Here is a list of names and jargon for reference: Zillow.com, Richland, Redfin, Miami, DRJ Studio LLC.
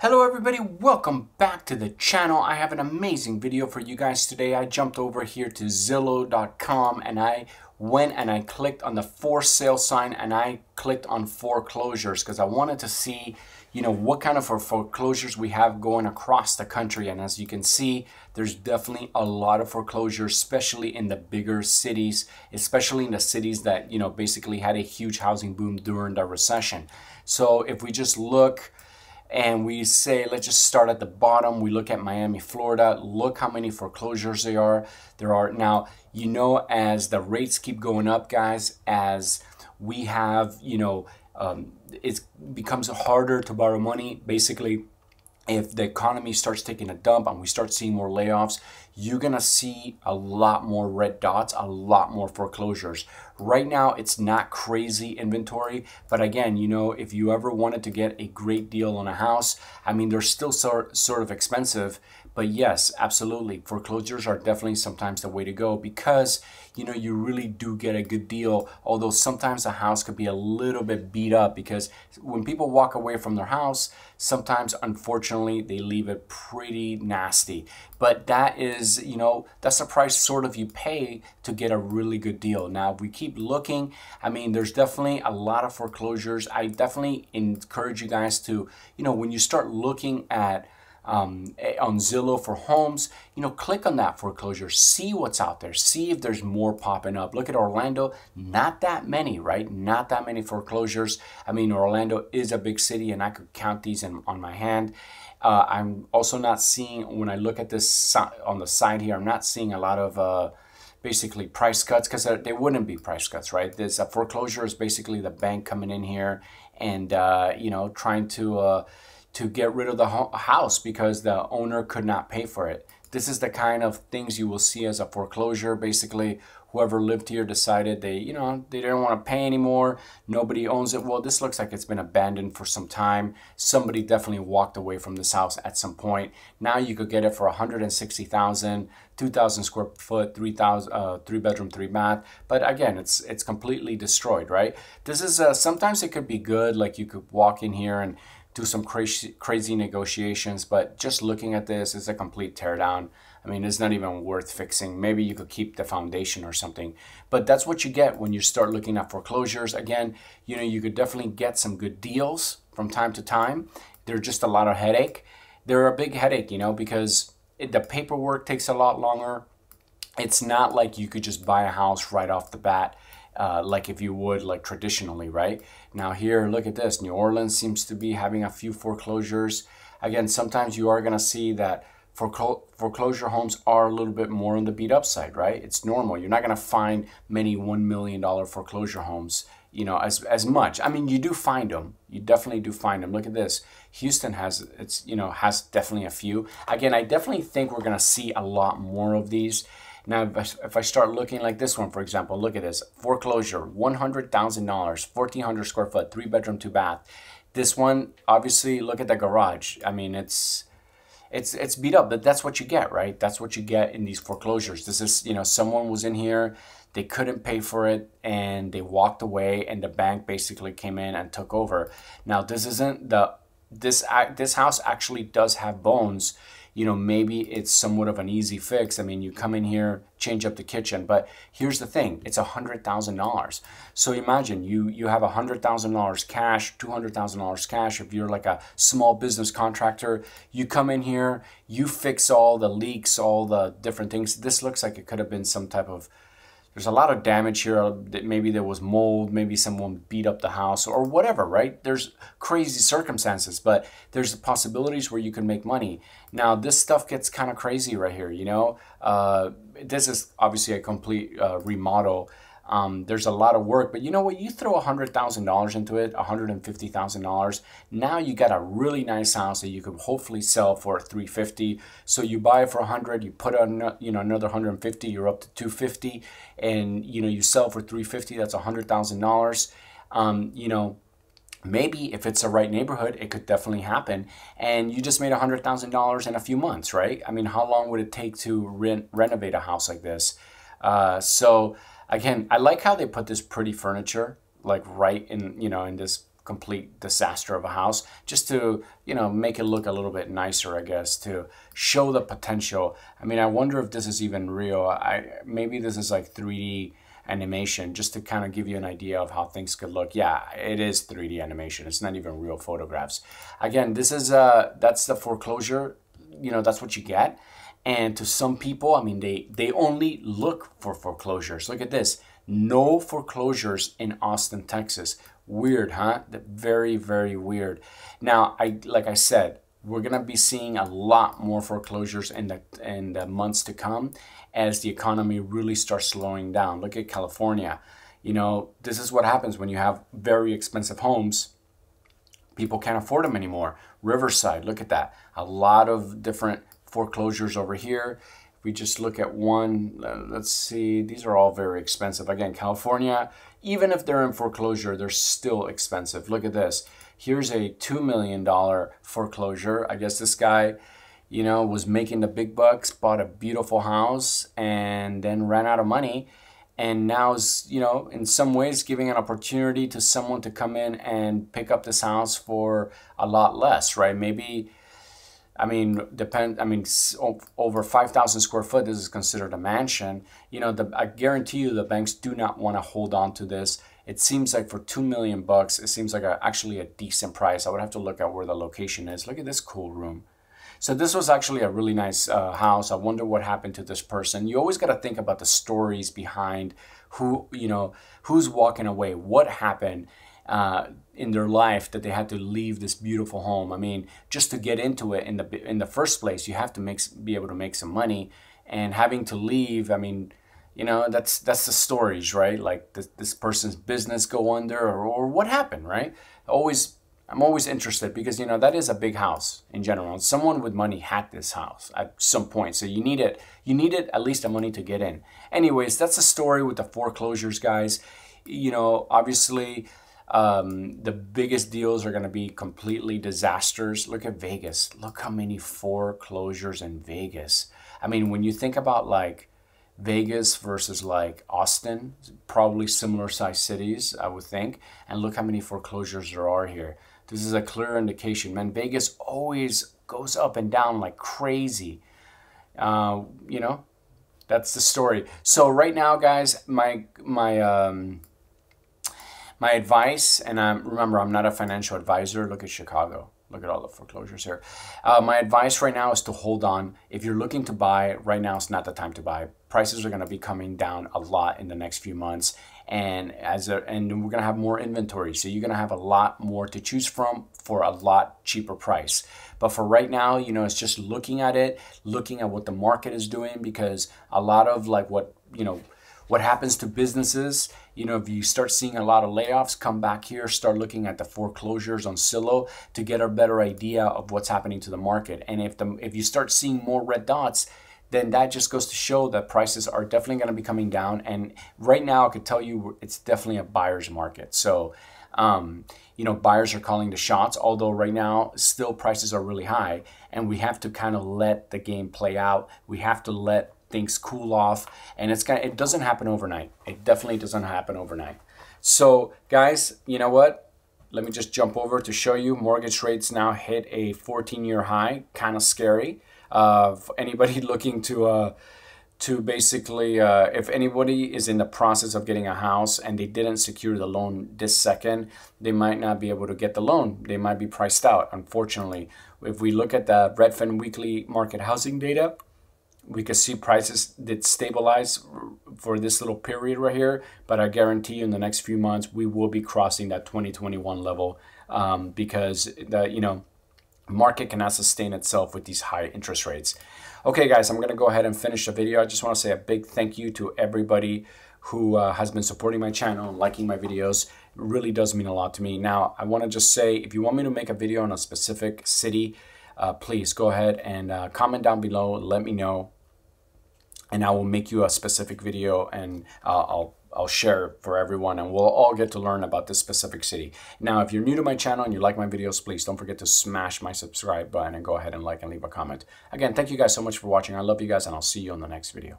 Hello everybody, welcome back to the channel. I have an amazing video for you guys today. I jumped over here to Zillow.com and I went and I clicked on the for sale sign and I clicked on foreclosures because I wanted to see, you know, what kind of foreclosures we have going across the country. And as you can see, there's definitely a lot of foreclosures, especially in the bigger cities, especially in the cities that, you know, basically had a huge housing boom during the recession. So if we just look and we say, let's just start at the bottom. We look at Miami, Florida. Look how many foreclosures there are. Now, you know, as the rates keep going up, guys, as we have, you know, it becomes harder to borrow money. Basically, if the economy starts taking a dump and we start seeing more layoffs, you're gonna see a lot more red dots, a lot more foreclosures. Right now, it's not crazy inventory, but again, you know, if you ever wanted to get a great deal on a house, I mean, they're still sort of expensive, but yes, absolutely, foreclosures are definitely sometimes the way to go because, you know, you really do get a good deal, although sometimes a house could be a little bit beat up because when people walk away from their house, sometimes, unfortunately, they leave it pretty nasty, but that is, you know, that's the price sort of you pay to get a really good deal. Now, if we keep looking, I mean, there's definitely a lot of foreclosures. I definitely encourage you guys to, you know, when you start looking at on Zillow for homes, you know, click on that foreclosure, see what's out there, see if there's more popping up. Look at Orlando, not that many, right? Not that many foreclosures. I mean, Orlando is a big city and I could count these on my hand. I'm also not seeing, when I look at this on the side here, I'm not seeing a lot of basically price cuts because they wouldn't be price cuts, right? This foreclosure is basically the bank coming in here and, you know, trying to get rid of the house because the owner could not pay for it. This is the kind of things you will see as a foreclosure. Basically, whoever lived here decided they, you know, they didn't want to pay anymore. Nobody owns it. Well, this looks like it's been abandoned for some time. Somebody definitely walked away from this house at some point. Now you could get it for $160,000, 2,000 square foot, 3,000, 3 bedroom, 3 bath. But again, it's completely destroyed, right? This is sometimes it could be good. Like you could walk in here and do some crazy negotiations, but just looking at this, it's a complete teardown. I mean, it's not even worth fixing. Maybe you could keep the foundation or something, but that's what you get when you start looking at foreclosures. Again, you know, you could definitely get some good deals from time to time. They're just a lot of headache. They're a big headache, you know, because the paperwork takes a lot longer. It's not like you could just buy a house right off the bat. Like if you would, like traditionally, right? Now here, look at this. New Orleans seems to be having a few foreclosures. Again, sometimes you are gonna see that foreclosure homes are a little bit more on the beat up side, right? It's normal. You're not gonna find many $1 million foreclosure homes, you know, as much. I mean, you do find them. You definitely do find them. Look at this. Houston has, it's, you know, has definitely a few. Again, I definitely think we're gonna see a lot more of these. Now, if I start looking like this one, for example, look at this foreclosure, $100,000, 1,400 square foot, 3 bedroom, 2 bath. This one, obviously, look at the garage. I mean, it's beat up, but that's what you get, right? That's what you get in these foreclosures. This is, you know, someone was in here, they couldn't pay for it and they walked away and the bank basically came in and took over. Now, this isn't this house actually does have bones. You know, maybe it's somewhat of an easy fix. I mean, you come in here, change up the kitchen, but here's the thing, it's $100,000. So imagine you have $100,000 cash, $200,000 cash. If you're like a small business contractor, you come in here, you fix all the leaks, all the different things. This looks like it could have been some type of, there's a lot of damage here. Maybe there was mold, maybe someone beat up the house or whatever, right? There's crazy circumstances, but there's possibilities where you can make money. Now, this stuff gets kind of crazy right here, you know? This is obviously a complete remodel. There's a lot of work, but you know what? You throw $100,000 into it, $150,000. Now you got a really nice house that you could hopefully sell for $350,000. So you buy it for $100,000, you put on, you know, another $150,000, you're up to $250,000, and you know you sell for $350,000. That's $100,000. You know, maybe if it's the right neighborhood, it could definitely happen. And you just made $100,000 in a few months, right? I mean, how long would it take to renovate a house like this? Again, I like how they put this pretty furniture, like right in, you know, in this complete disaster of a house, just to, you know, make it look a little bit nicer, I guess, to show the potential. I mean, I wonder if this is even real. Maybe this is like 3D animation, just to kind of give you an idea of how things could look. Yeah, it is 3D animation. It's not even real photographs. Again, this is that's the foreclosure. You know, that's what you get. And to some people, I mean, they only look for foreclosures. Look at this. No foreclosures in Austin, Texas. Weird, huh? Very, very weird. Now, like I said, we're gonna be seeing a lot more foreclosures in the months to come as the economy really starts slowing down. Look at California. You know, this is what happens when you have very expensive homes. People can't afford them anymore. Riverside, look at that. A lot of different foreclosures over here. We just look at one, let's see, these are all very expensive. Again, California, even if they're in foreclosure, they're still expensive. Look at this. Here's a $2 million foreclosure. I guess this guy, you know, was making the big bucks, bought a beautiful house, and then ran out of money. And now is, you know, in some ways giving an opportunity to someone to come in and pick up this house for a lot less, right? Maybe... I mean, over 5,000 square foot, this is considered a mansion. You know, I guarantee you the banks do not want to hold on to this. It seems like for $2 million, it seems like actually a decent price. I would have to look at where the location is. Look at this cool room. So this was actually a really nice house. I wonder what happened to this person. You always got to think about the stories behind who, you know, who's walking away, what happened in their life that they had to leave this beautiful home. I mean, just to get into it in the first place, you have to be able to make some money, and having to leave, I mean, you know, that's the stories, right? Like this person's business go under, or what happened, right? I'm always interested, because, you know, that is a big house in general, and someone with money had this house at some point, so you needed at least the money to get in. Anyways, that's the story with the foreclosures, guys. You know, obviously, the biggest deals are going to be completely disasters. Look at Vegas. Look how many foreclosures in Vegas. I mean, when you think about like Vegas versus like Austin, probably similar sized cities, I would think. And look how many foreclosures there are here. This is a clear indication, man. Vegas always goes up and down like crazy. You know, that's the story. So right now, guys, my advice, and remember, I'm not a financial advisor. Look at Chicago. Look at all the foreclosures here. My advice right now is to hold on. If you're looking to buy, right now it's not the time to buy. Prices are going to be coming down a lot in the next few months, and we're going to have more inventory. So you're going to have a lot more to choose from for a lot cheaper price. But for right now, you know, it's just looking at it, looking at what the market is doing, because a lot of like what happens to businesses, you know, if you start seeing a lot of layoffs, come back here, start looking at the foreclosures on Zillow to get a better idea of what's happening to the market. And if you start seeing more red dots, then that just goes to show that prices are definitely going to be coming down. And right now, I could tell you it's definitely a buyer's market. So, you know, buyers are calling the shots, although right now still prices are really high, and we have to kind of let the game play out. We have to let things cool off, and it doesn't happen overnight. It definitely doesn't happen overnight. So guys, you know what? Let me just jump over to show you mortgage rates now hit a 14-year high. Kind of scary. For anybody looking to basically, if anybody is in the process of getting a house and they didn't secure the loan this second, they might not be able to get the loan. They might be priced out, unfortunately. If we look at the Redfin weekly market housing data, we can see prices did stabilize for this little period right here, but I guarantee you in the next few months, we will be crossing that 2021 level, because the, you know, market cannot sustain itself with these high interest rates. Okay, guys, I'm going to go ahead and finish the video. I just want to say a big thank you to everybody who has been supporting my channel and liking my videos. It really does mean a lot to me. Now, I want to just say, if you want me to make a video on a specific city, please go ahead and comment down below. Let me know, and I will make you a specific video, and I'll share it for everyone, and we'll all get to learn about this specific city. Now, if you're new to my channel and you like my videos, please don't forget to smash my subscribe button and go ahead and like and leave a comment. Again, thank you guys so much for watching. I love you guys, and I'll see you on the next video.